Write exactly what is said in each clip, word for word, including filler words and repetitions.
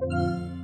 Wow.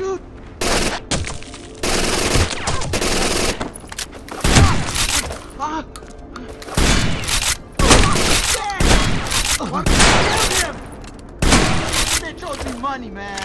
dude. Ah. Killed him. They chose me money, man.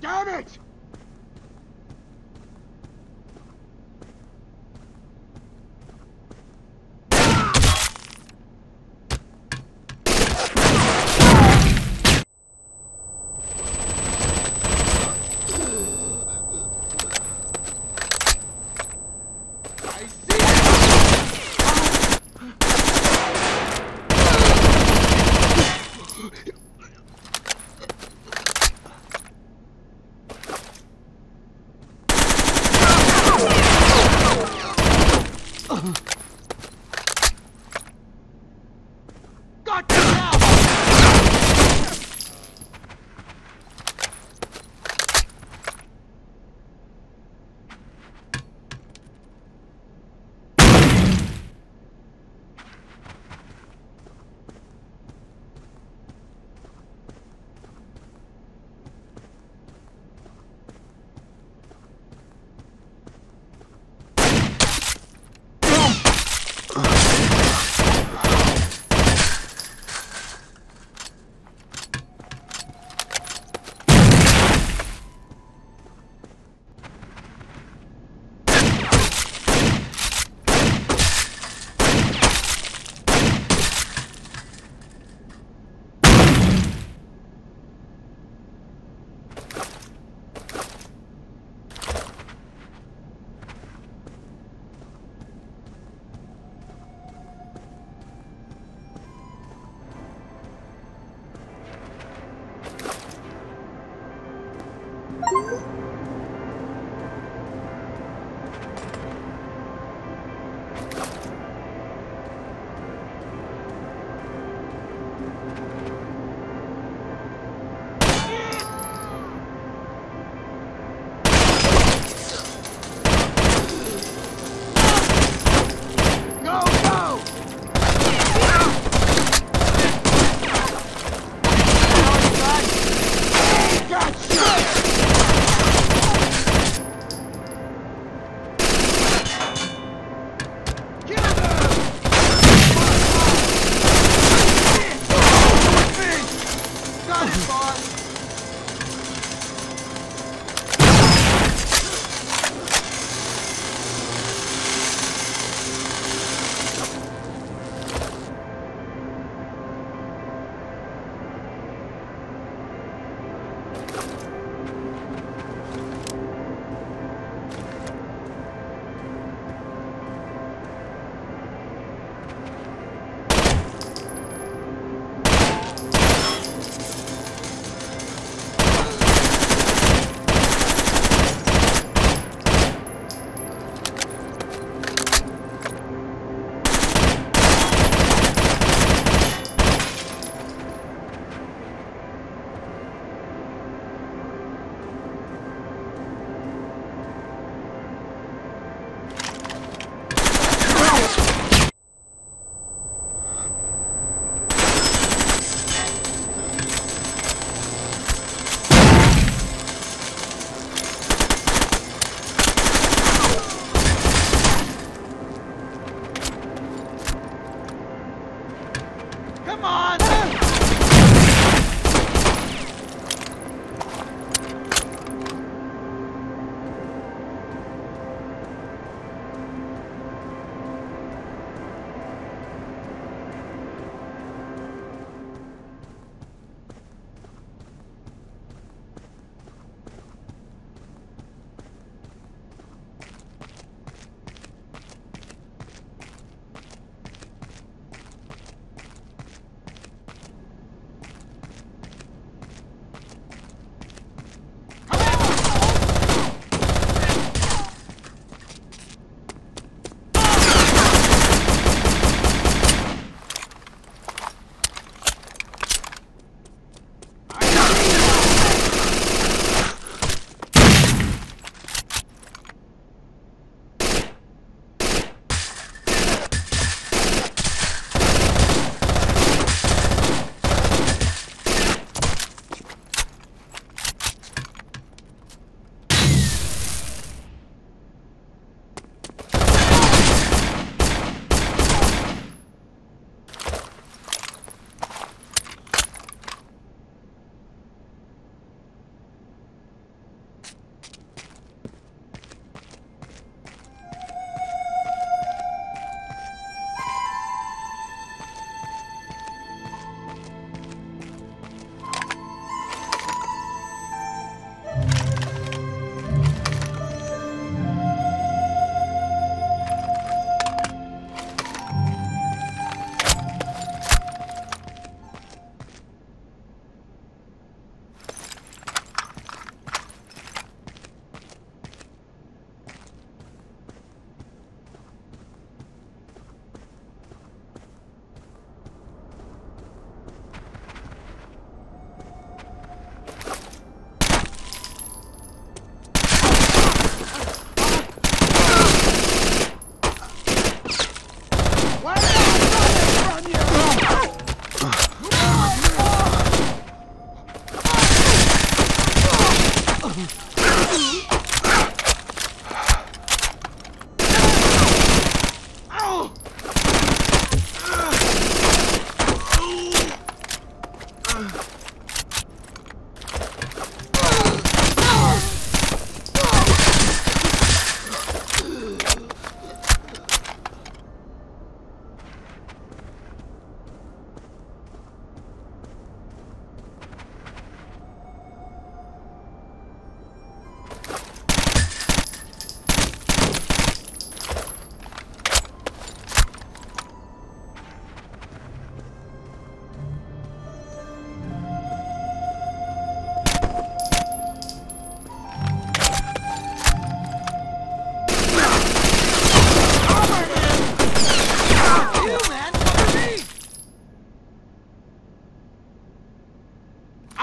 Damn it!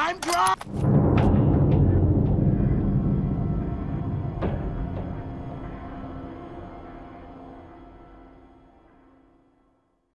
I'm drunk!